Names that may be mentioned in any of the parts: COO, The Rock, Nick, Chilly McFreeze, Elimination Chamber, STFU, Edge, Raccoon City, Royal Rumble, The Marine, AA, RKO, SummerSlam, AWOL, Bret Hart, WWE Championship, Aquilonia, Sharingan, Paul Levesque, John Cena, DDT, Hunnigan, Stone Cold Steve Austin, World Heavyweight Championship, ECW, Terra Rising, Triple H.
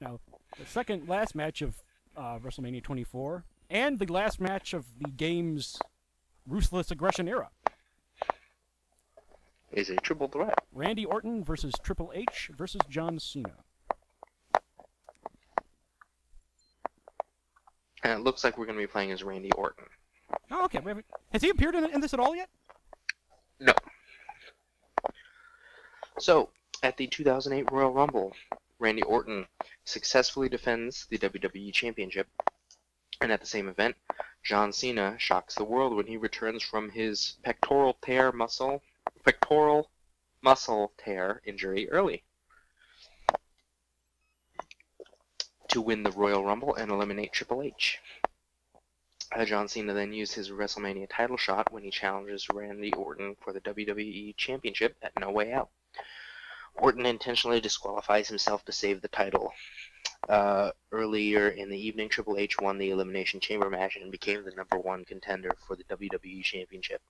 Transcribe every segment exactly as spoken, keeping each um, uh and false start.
Now, the second last match of uh, WrestleMania twenty-four, and the last match of the game's Ruthless Aggression era, is a triple threat. Randy Orton versus Triple H versus John Cena. And it looks like we're going to be playing as Randy Orton. Oh, okay. Wait, wait. Has he appeared in, in this at all yet? No. So, at the two thousand eight Royal Rumble, Randy Orton successfully defends the W W E Championship, and at the same event, John Cena shocks the world when he returns from his pectoral tear muscle pectoral muscle tear injury early to win the Royal Rumble and eliminate Triple H. Uh, John Cena then used his WrestleMania title shot when he challenges Randy Orton for the W W E Championship at No Way Out. Orton intentionally disqualifies himself to save the title. Uh, earlier in the evening, Triple H won the Elimination Chamber match and became the number one contender for the W W E Championship.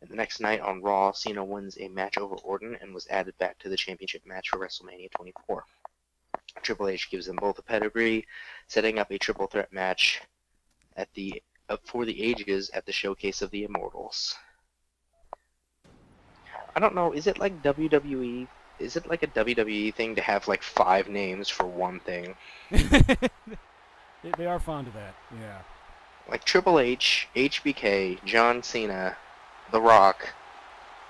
And the next night on Raw, Cena wins a match over Orton and was added back to the championship match for WrestleMania twenty-four. Triple H gives them both a pedigree, setting up a triple threat match at the uh, for the ages at the Showcase of the Immortals. I don't know, is it like W W E? Is it like a W W E thing to have like five names for one thing? They are fond of that, yeah. Like Triple H, H B K, John Cena, The Rock,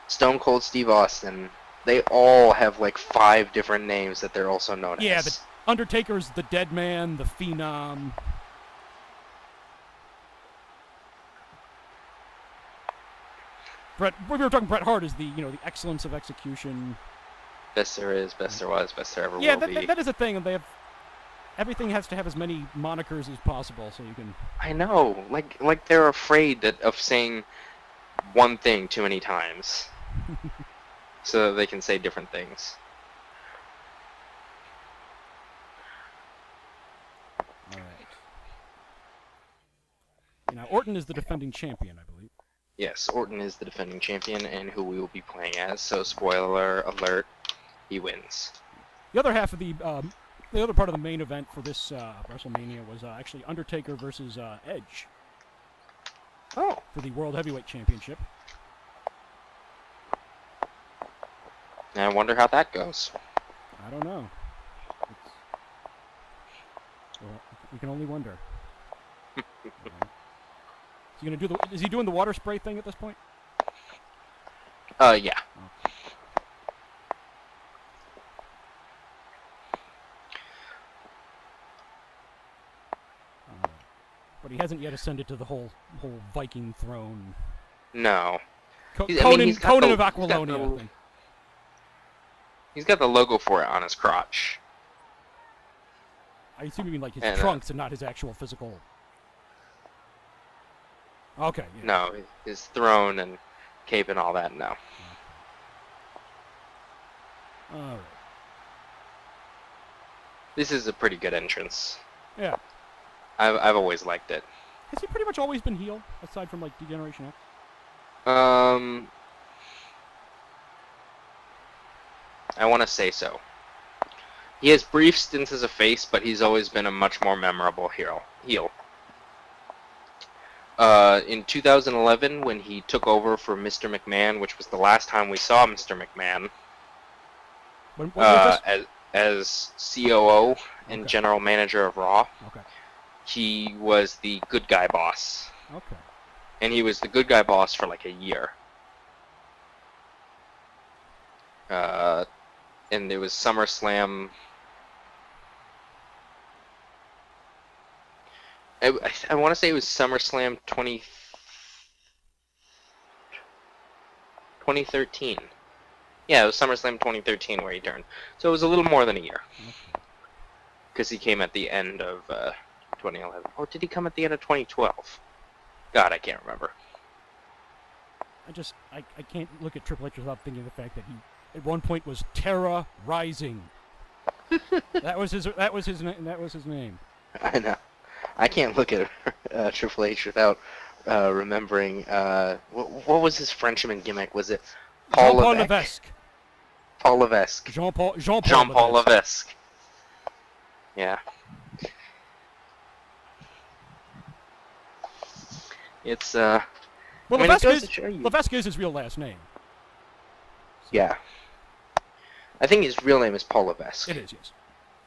Stone Cold Steve Austin. They all have like five different names that they're also known yeah, as. Yeah, the Undertaker's the Dead Man, the Phenom. Bret, we were talking Bret Hart is the, you know, the excellence of execution. Best there is, best there was, best there ever yeah, will that, be. Yeah, that, that is a thing. They have, everything has to have as many monikers as possible so you can... I know. Like, like they're afraid that of saying one thing too many times. So they can say different things. All right. Now, Orton is the defending champion, I believe. Yes, Orton is the defending champion and who we will be playing as, so spoiler alert, he wins. The other half of the, um, the other part of the main event for this uh, WrestleMania was uh, actually Undertaker versus uh, Edge. Oh. For the World Heavyweight Championship. And I wonder how that goes. I don't know. It's... Well, we can only wonder. Is he, gonna do the, is he doing the water spray thing at this point? Uh, yeah. Okay. Uh, but he hasn't yet ascended to the whole whole Viking throne. No. Co he's, Conan, I mean, he's Conan the, of Aquilonia, he's the, I think. He's got the logo for it on his crotch. I assume you mean like his and, trunks uh, and not his actual physical... Okay. Yeah. No, his throne and cape and all that, no. Okay. All right. This is a pretty good entrance. Yeah. I've, I've always liked it. Has he pretty much always been heel, aside from, like, Degeneration X? Um... I want to say so. He has brief stints as a face, but he's always been a much more memorable hero, heel. Uh, in two thousand eleven, when he took over for Mister McMahon, which was the last time we saw Mister McMahon, when, when uh, as, as C O O and okay. general manager of Raw, okay. he was the good guy boss. Okay. And he was the good guy boss for like a year. Uh, and it was SummerSlam... I, I want to say it was SummerSlam twenty thirteen. Yeah, it was SummerSlam twenty thirteen where he turned. So it was a little more than a year. Because he came at the end of uh, twenty eleven. Or did he come at the end of twenty twelve? God, I can't remember. I just, I, I can't look at Triple H without thinking of the fact that he, at one point, was Terra Rising. That was his, that was his, that was his name. I know. I can't look at uh, Triple H without uh, remembering uh, what, what was his Frenchman gimmick? Was it Paul Levesque? Paul Levesque. Paul Levesque. Jean Paul. Jean Paul Levesque. Levesque. Yeah. It's, uh... well, I mean, Levesque, it is, Levesque is his real last name. So. Yeah. I think his real name is Paul Levesque. It is, yes.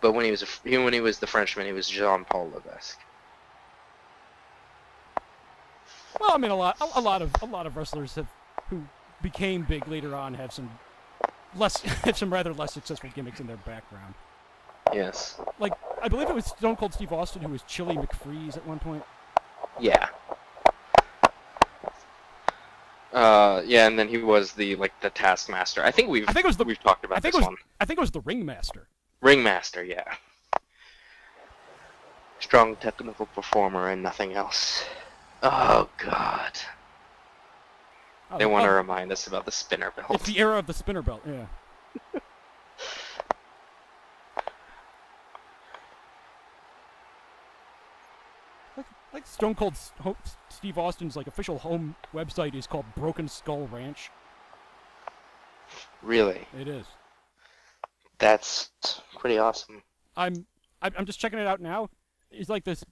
But when he was a, when he was the Frenchman, he was Jean Paul Levesque. Well, I mean, a lot, a lot of, a lot of wrestlers have, who became big later on, have some less, have some rather less successful gimmicks in their background. Yes. Like, I believe it was Stone Cold Steve Austin who was Chilly McFreeze at one point. Yeah. Uh, yeah, and then he was the like the Taskmaster. I think we've I think it was the, we've talked about I think this it was, one. I think it was the Ringmaster. Ringmaster, yeah. Strong technical performer and nothing else. Oh God. Oh, they want oh. to remind us about the spinner belt. It's the era of the spinner belt, yeah. Like Stone Cold Steve Austin's like official home website is called Broken Skull Ranch. Really? It is. That's pretty awesome. I'm I'm just checking it out now. It's like this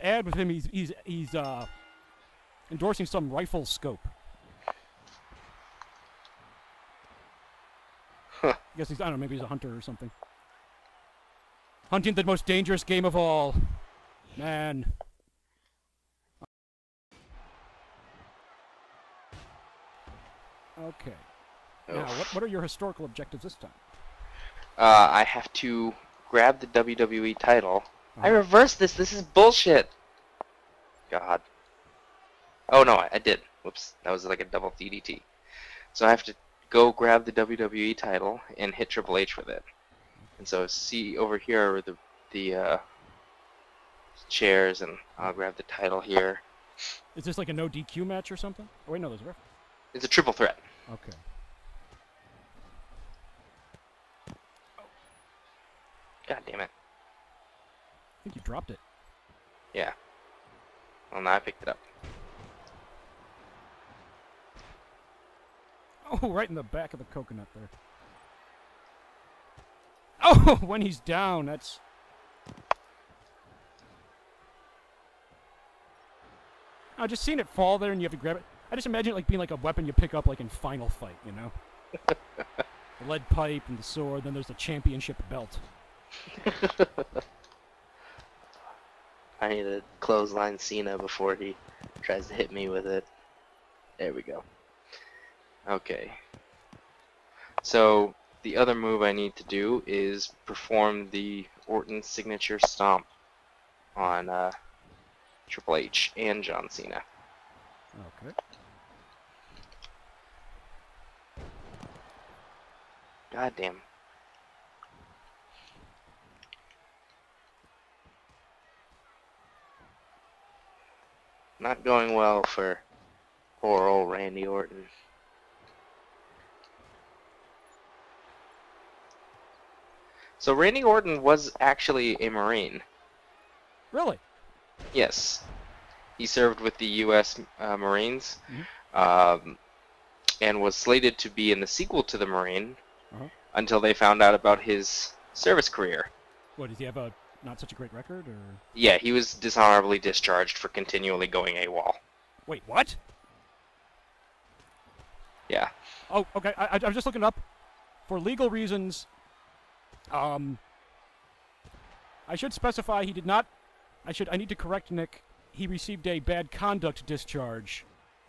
ad with him. He's he's he's uh endorsing some rifle scope. Huh. I guess he's I don't know. Maybe he's a hunter or something. Hunting the most dangerous game of all, man. Okay. Now, what, what are your historical objectives this time? Uh, I have to grab the W W E title. Oh. I reversed this. This is bullshit. God. Oh, no, I, I did. Whoops. That was like a double D D T. So I have to go grab the W W E title and hit Triple H with it. And so see over here are the, the uh, chairs, and I'll grab the title here. Is this like a no D Q match or something? Oh, wait, no, there's a reference. It's a triple threat. Okay. God damn it. I think you dropped it. Yeah. Well, now I picked it up. Oh, right in the back of the coconut there. Oh, when he's down, that's... I've just seen it fall there and you have to grab it. I just imagine it like being like a weapon you pick up like in Final Fight, you know? The lead pipe and the sword, then there's the championship belt. I need to clothesline Cena before he tries to hit me with it. There we go. Okay. So, the other move I need to do is perform the Orton signature stomp on uh, Triple H and John Cena. Okay. God damn. Not going well for poor old Randy Orton. So Randy Orton was actually a Marine. Really? Yes. He served with the U S Uh, Marines, mm-hmm. um, and was slated to be in the sequel to The Marine. Uh-huh. Until they found out about his service career. What, did he have a not such a great record? Or? Yeah, he was dishonorably discharged for continually going AWOL. Wait, what? Yeah. Oh, okay, I, I was just looking up. For legal reasons, um, I should specify he did not, I should, I need to correct Nick, he received a bad conduct discharge.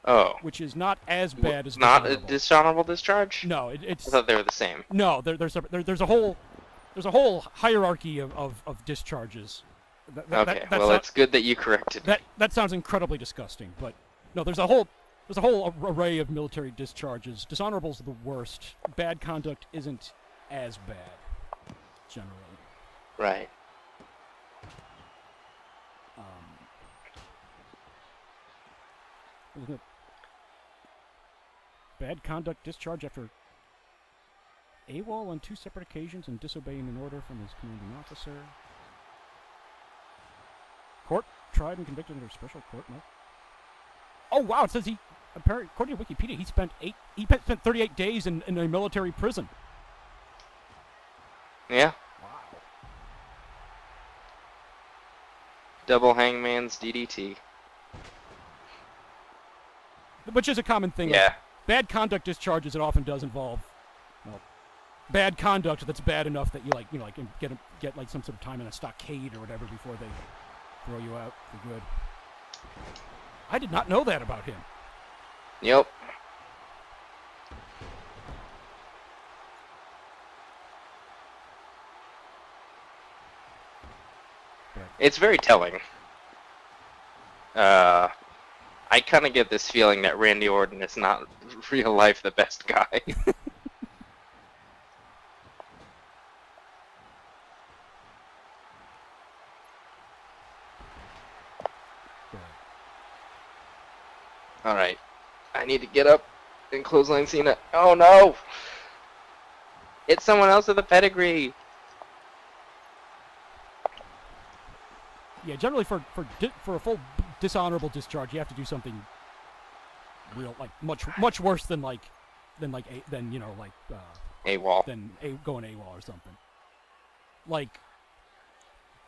Oh. Which is not as bad as not a dishonorable discharge. No, it, it's. I thought they were the same. No, there, there's a there, there's a whole there's a whole hierarchy of of, of discharges. That, that, okay. That, well, not, it's good that you corrected that, me. That sounds incredibly disgusting, but no, there's a whole there's a whole array of military discharges. Dishonorable's the worst. Bad conduct isn't as bad, generally. Right. Um. Bad conduct discharge after AWOL on two separate occasions and disobeying an order from his commanding officer. Court tried and convicted under special court. No. Oh wow! It says he, apparently, according to Wikipedia, he spent eight. He spent thirty-eight days in, in a military prison. Yeah. Wow. Double Hangman's D D T. Which is a common thing. Yeah. Like bad conduct discharges, it often does involve, you know, bad conduct that's bad enough that you like, you know, like get a, get like some sort of time in a stockade or whatever before they throw you out for good. I did not know that about him. Yep. It's very telling. Uh, I kind of get this feeling that Randy Orton is not real life the best guy. All right, I need to get up and clothesline Cena. Oh no! It's someone else with a pedigree. Yeah, generally for for di for a full dishonorable discharge, you have to do something real, like much much worse than like than like a than you know like uh, AWOL than a going AWOL or something. Like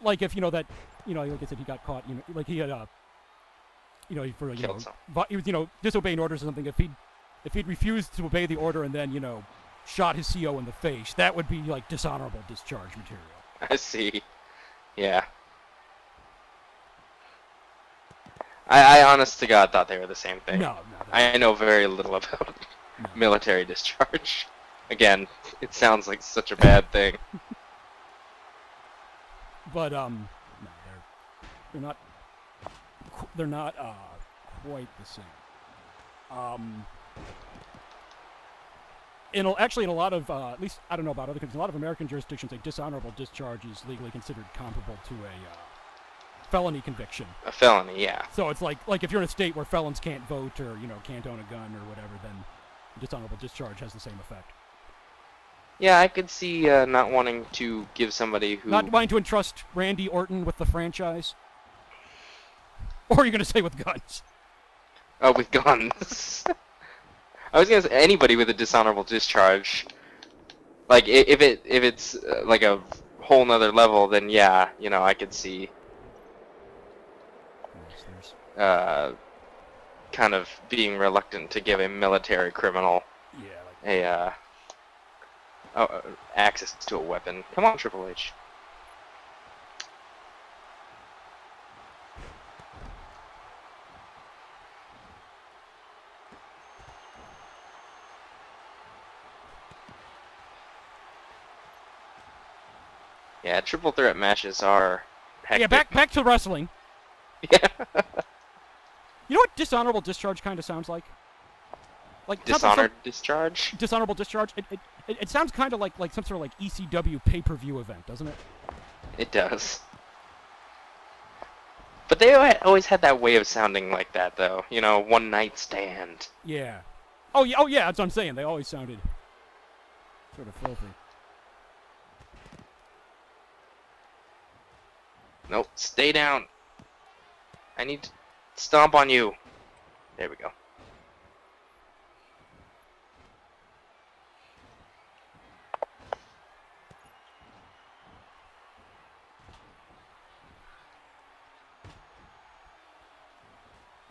like if you know that you know like I said he got caught you know like he had uh you know for you Killed know he was you know disobeying orders or something. If he if he'd refused to obey the order and then you know shot his C O in the face, that would be like dishonorable discharge material. I see. Yeah. I, I honest to God thought they were the same thing. No, no. I know very little about no. military discharge. Again, it sounds like such a bad thing. But um, no, they're they're not they're not uh quite the same. Um, in actually in a lot of uh, at least I don't know about other countries, in a lot of American jurisdictions, a dishonorable discharge is legally considered comparable to a. Uh, felony conviction. A felony, yeah. So it's like like if you're in a state where felons can't vote or, you know, can't own a gun or whatever, then dishonorable discharge has the same effect. Yeah, I could see uh, not wanting to give somebody who... Not wanting to entrust Randy Orton with the franchise? Or are you going to say with guns? Oh, with guns. I was going to say anybody with a dishonorable discharge. Like, if, it, if it's uh, like a whole nother level, then yeah, you know, I could see... Uh, kind of being reluctant to give a military criminal yeah, like a uh, oh, access to a weapon. Come on, Triple H. Yeah, triple threat matches are hectic. Yeah, back back to wrestling. Yeah. You know what dishonorable discharge kind of sounds like? Like dishonored some, discharge. Dishonorable discharge. It it, it, it sounds kind of like like some sort of like E C W pay-per-view event, doesn't it? It does. But they always had that way of sounding like that, though. You know, one night stand. Yeah. Oh yeah. Oh yeah. That's what I'm saying. They always sounded sort of filthy. Nope. Stay down. I need to stomp on you. There we go.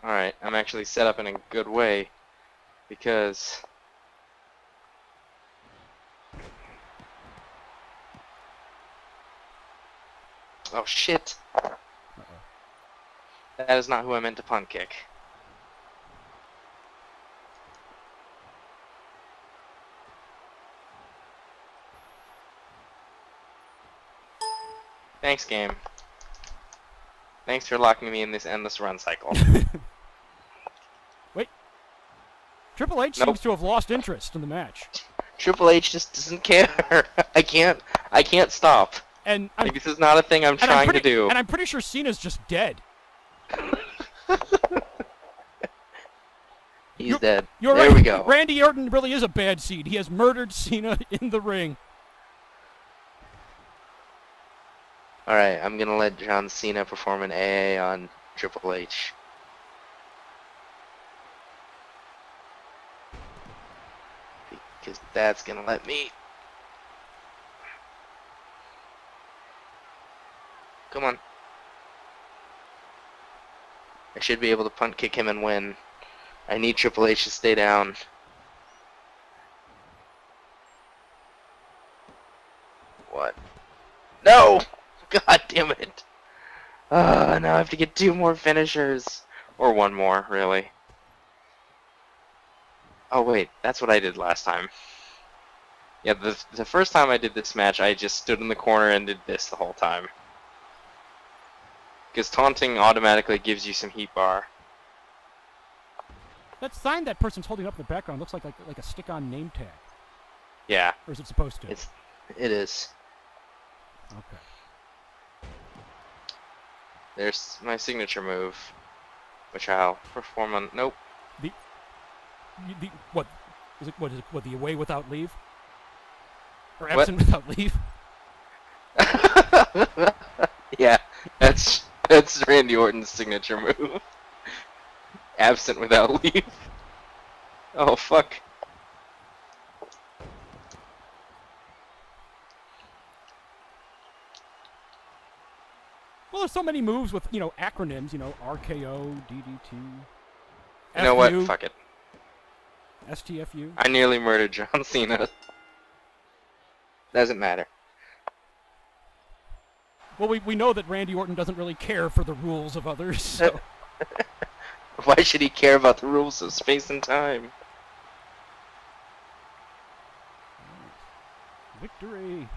Alright, I'm actually set up in a good way because oh shit. That is not who I meant to punt kick. Thanks, game. Thanks for locking me in this endless run cycle. Wait. Triple H nope. seems to have lost interest in the match. Triple H just doesn't care. I can't I can't stop. And like, this is not a thing I'm trying I'm pretty, to do. And I'm pretty sure Cena's just dead. He's you're, dead. You're there right. we go. Randy Orton really is a bad seed. He has murdered Cena in the ring. Alright, I'm going to let John Cena perform an A A on Triple H. Because that's going to let me. Come on. I should be able to punt kick him and win. I need Triple H to stay down. What? No! God damn it! Uh, now I have to get two more finishers. Or one more, really. Oh wait, that's what I did last time. Yeah, the, the first time I did this match, I just stood in the corner and did this the whole time. Because taunting automatically gives you some heat bar. That sign that person's holding up in the background looks like like, like a stick-on name tag. Yeah. Or is it supposed to? It's, it is. Okay. There's my signature move, which I'll perform on. Nope. The, the what is it? What is it? What, the away without leave? Or absent what? Without leave? Yeah, that's that's Randy Orton's signature move. Absent without leave. Oh fuck. Well, there's so many moves with, you know, acronyms, you know, R K O, D D T. You know what? Fuck it. S T F U. I nearly murdered John Cena. Doesn't matter. Well, we we know that Randy Orton doesn't really care for the rules of others, so. Why should he care about the rules of space and time? Victory.